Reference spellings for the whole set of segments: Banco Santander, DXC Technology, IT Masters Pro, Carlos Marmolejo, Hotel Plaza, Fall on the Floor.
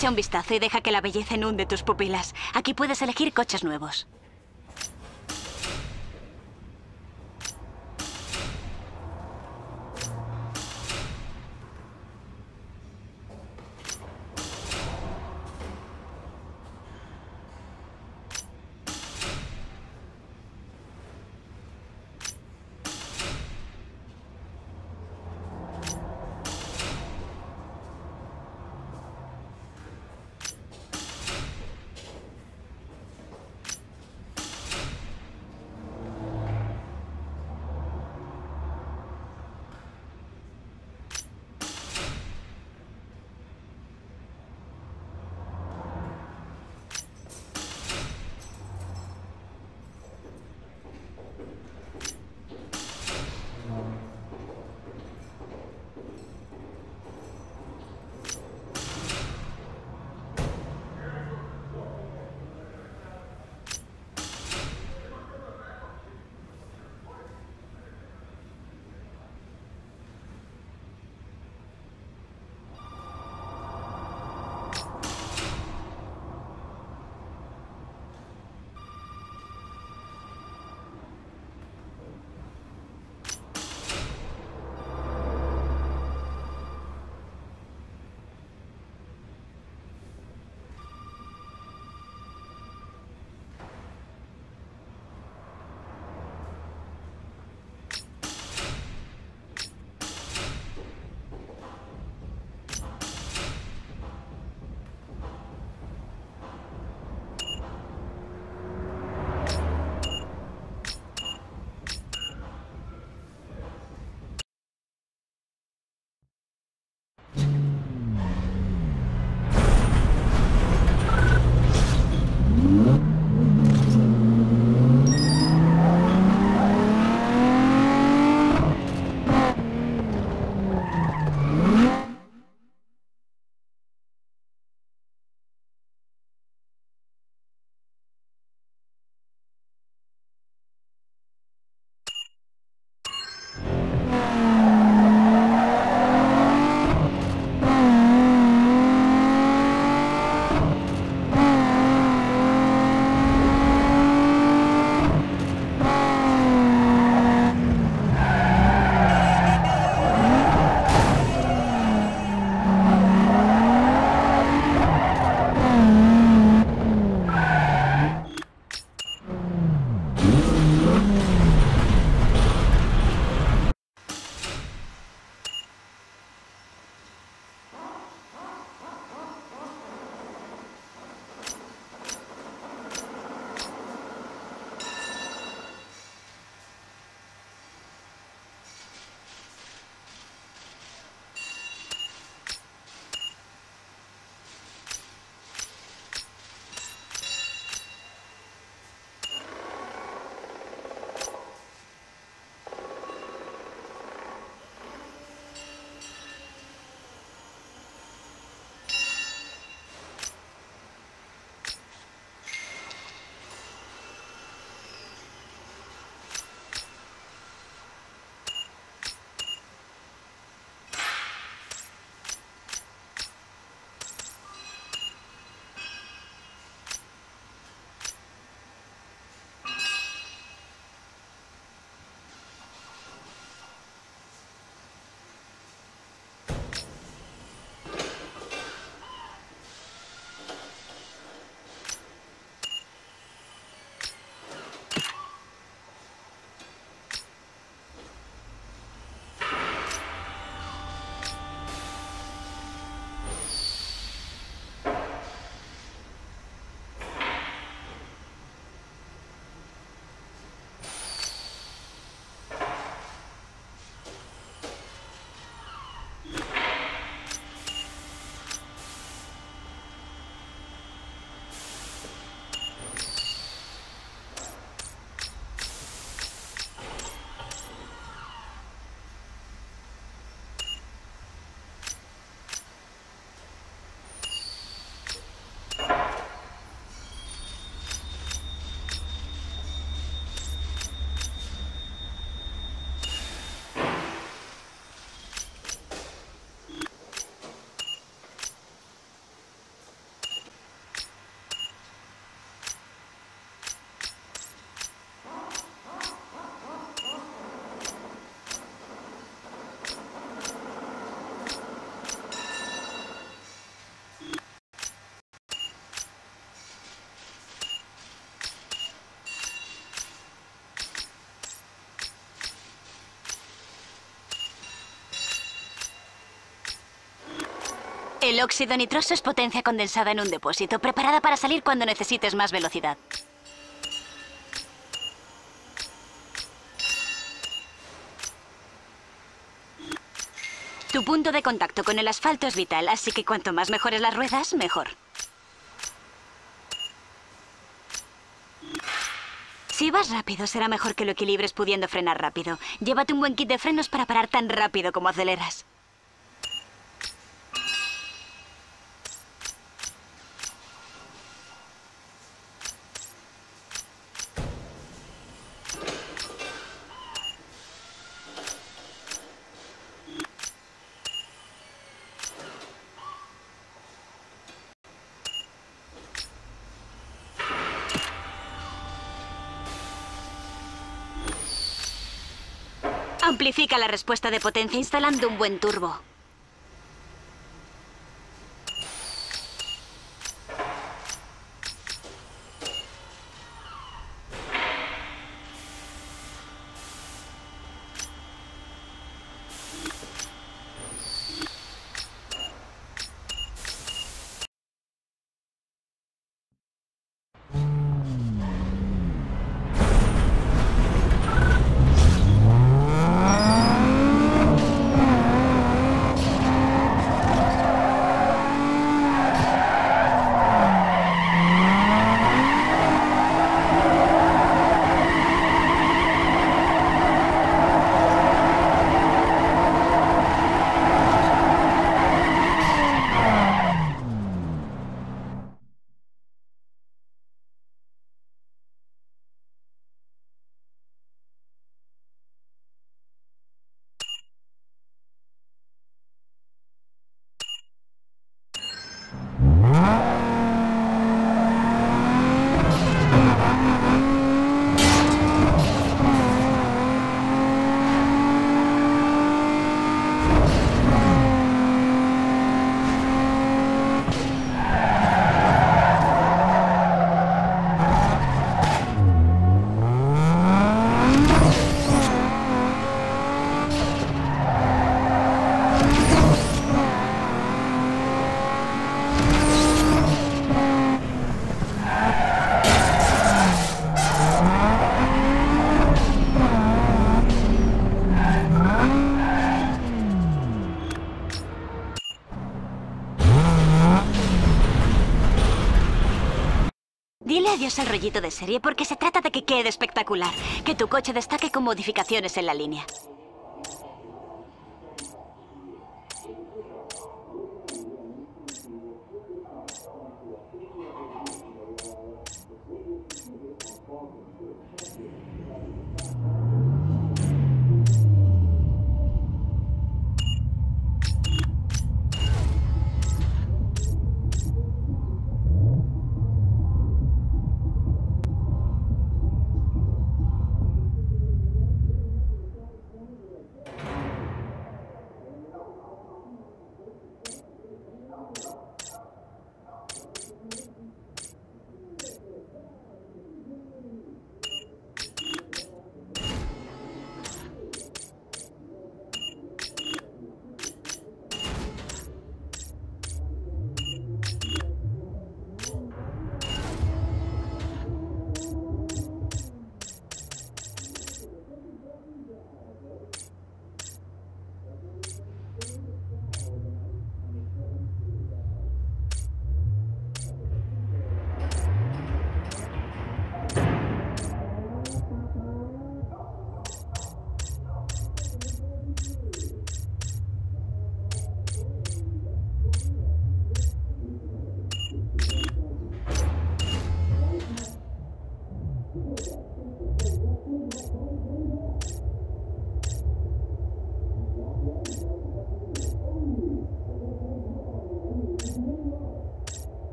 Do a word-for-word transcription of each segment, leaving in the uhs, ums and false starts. Echa un vistazo y deja que la belleza inunde tus pupilas. Aquí puedes elegir coches nuevos. El óxido nitroso es potencia condensada en un depósito, preparada para salir cuando necesites más velocidad. Tu punto de contacto con el asfalto es vital, así que cuanto más mejores las ruedas, mejor. Si vas rápido, será mejor que lo equilibres pudiendo frenar rápido. Llévate un buen kit de frenos para parar tan rápido como aceleras. Amplifica la respuesta de potencia instalando un buen turbo. Adiós al rollito de serie porque se trata de que quede espectacular, que tu coche destaque con modificaciones en la línea.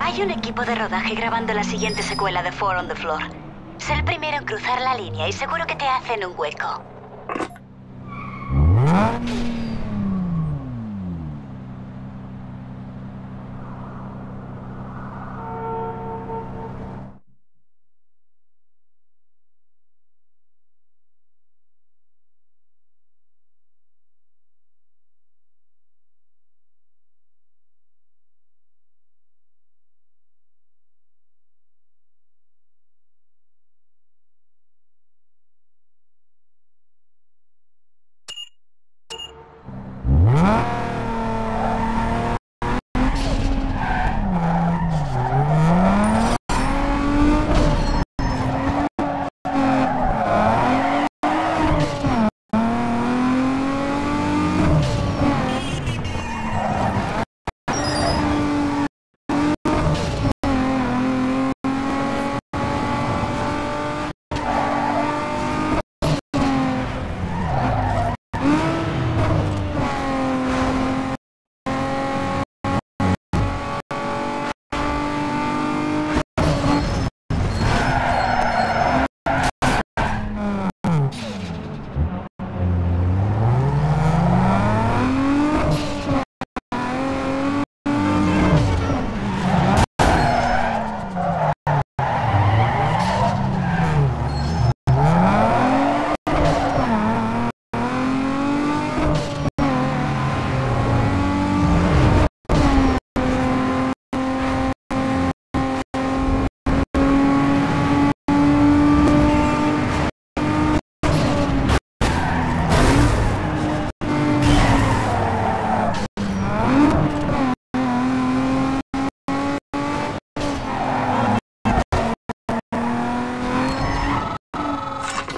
Hay un equipo de rodaje grabando la siguiente secuela de Fall on the Floor. Sé el primero en cruzar la línea y seguro que te hacen un hueco.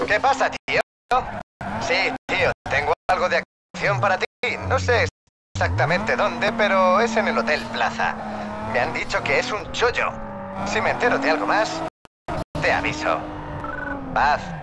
¿Qué pasa, tío? Sí, tío, tengo algo de acción para ti. No sé exactamente dónde, pero es en el Hotel Plaza. Me han dicho que es un chollo. Si me entero de algo más, te aviso. Paz.